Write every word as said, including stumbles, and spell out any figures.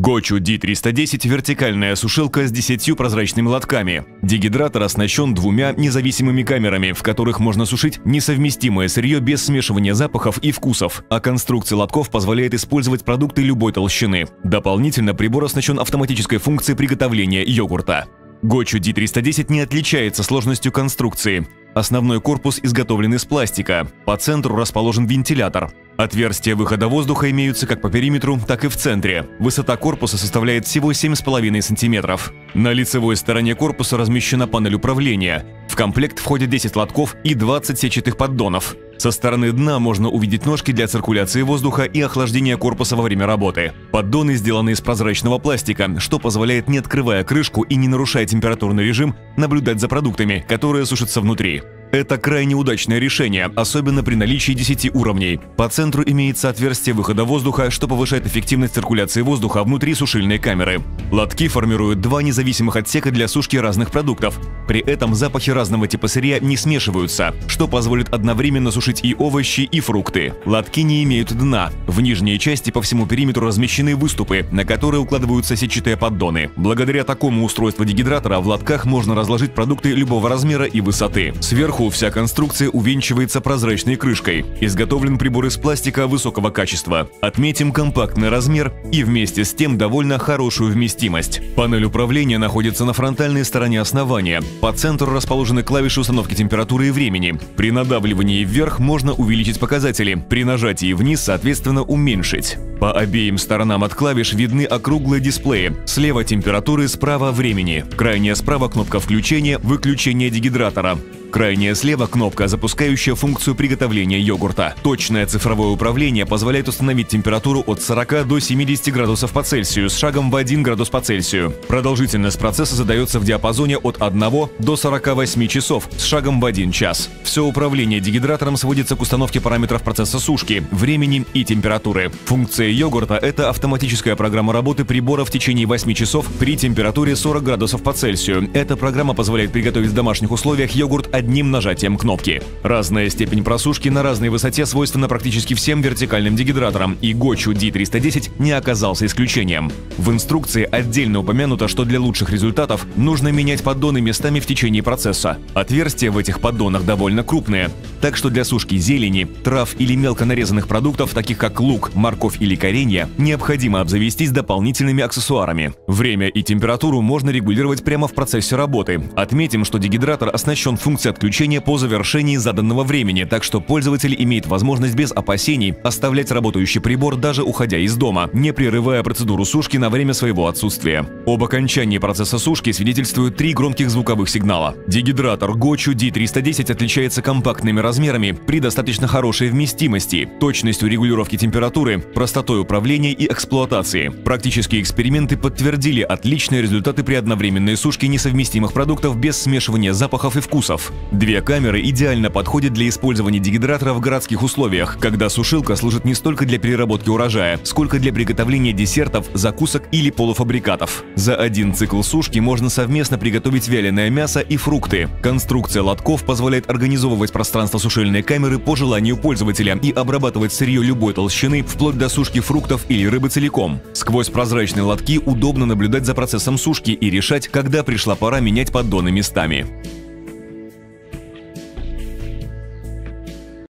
Gochu ди триста десять – вертикальная сушилка с десятью прозрачными лотками. Дегидратор оснащен двумя независимыми камерами, в которых можно сушить несовместимое сырье без смешивания запахов и вкусов, а конструкция лотков позволяет использовать продукты любой толщины. Дополнительно прибор оснащен автоматической функцией приготовления йогурта. Gochu ди триста десять не отличается сложностью конструкции. Основной корпус изготовлен из пластика. По центру расположен вентилятор. Отверстия выхода воздуха имеются как по периметру, так и в центре. Высота корпуса составляет всего семь с половиной сантиметров. На лицевой стороне корпуса размещена панель управления. В комплект входит десять лотков и двадцать сетчатых поддонов. Со стороны дна можно увидеть ножки для циркуляции воздуха и охлаждения корпуса во время работы. Поддоны сделаны из прозрачного пластика, что позволяет, не открывая крышку и не нарушая температурный режим, наблюдать за продуктами, которые сушатся внутри. Это крайне удачное решение, особенно при наличии десяти уровней. По центру имеется отверстие выхода воздуха, что повышает эффективность циркуляции воздуха внутри сушильной камеры. Лотки формируют два независимых отсека для сушки разных продуктов. При этом запахи разного типа сырья не смешиваются, что позволит одновременно сушить и овощи, и фрукты. Лотки не имеют дна. В нижней части по всему периметру размещены выступы, на которые укладываются сетчатые поддоны. Благодаря такому устройству дегидратора в лотках можно разложить продукты любого размера и высоты. Сверху вся конструкция увенчивается прозрачной крышкой. Изготовлен прибор из пластика высокого качества. Отметим компактный размер и вместе с тем довольно хорошую вместимость. Панель управления находится на фронтальной стороне основания. По центру расположены клавиши установки температуры и времени. При надавливании вверх можно увеличить показатели, при нажатии вниз, соответственно, уменьшить. По обеим сторонам от клавиш видны округлые дисплеи. Слева температуры, справа времени. Крайняя справа кнопка включения, выключения дегидратора. Крайняя слева кнопка, запускающая функцию приготовления йогурта. Точное цифровое управление позволяет установить температуру от сорока до семидесяти градусов по Цельсию с шагом в один градус по Цельсию. Продолжительность процесса задается в диапазоне от одного до сорока восьми часов с шагом в один час. Все управление дегидратором сводится к установке параметров процесса сушки, времени и температуры. Функция йогурта – это автоматическая программа работы прибора в течение восьми часов при температуре сорока градусов по Цельсию. Эта программа позволяет приготовить в домашних условиях йогурт одним нажатием кнопки. Разная степень просушки на разной высоте свойственна практически всем вертикальным дегидраторам, и Gochu ди триста десять не оказался исключением. В инструкции отдельно упомянуто, что для лучших результатов нужно менять поддоны местами в течение процесса. Отверстия в этих поддонах довольно крупные, так что для сушки зелени, трав или мелко нарезанных продуктов, таких как лук, морковь или коренья, необходимо обзавестись дополнительными аксессуарами. Время и температуру можно регулировать прямо в процессе работы. Отметим, что дегидратор оснащен функцией отключения по завершении заданного времени, так что пользователь имеет возможность без опасений оставлять работающий прибор, даже уходя из дома, не прерывая процедуру сушки на время своего отсутствия. Об окончании процесса сушки свидетельствуют три громких звуковых сигнала. Дегидратор Gochu ди триста десять отличается компактными размерами при достаточно хорошей вместимости, точностью регулировки температуры, простотой управления и эксплуатации. Практические эксперименты подтвердили отличные результаты при одновременной сушке несовместимых продуктов без смешивания запахов и вкусов. Две камеры идеально подходят для использования дегидратора в городских условиях, когда сушилка служит не столько для переработки урожая, сколько для приготовления десертов, закусок или полуфабрикатов. За один цикл сушки можно совместно приготовить вяленое мясо и фрукты. Конструкция лотков позволяет организовывать пространство сушильной камеры по желанию пользователя и обрабатывать сырье любой толщины, вплоть до сушки фруктов или рыбы целиком. Сквозь прозрачные лотки удобно наблюдать за процессом сушки и решать, когда пришла пора менять поддоны местами.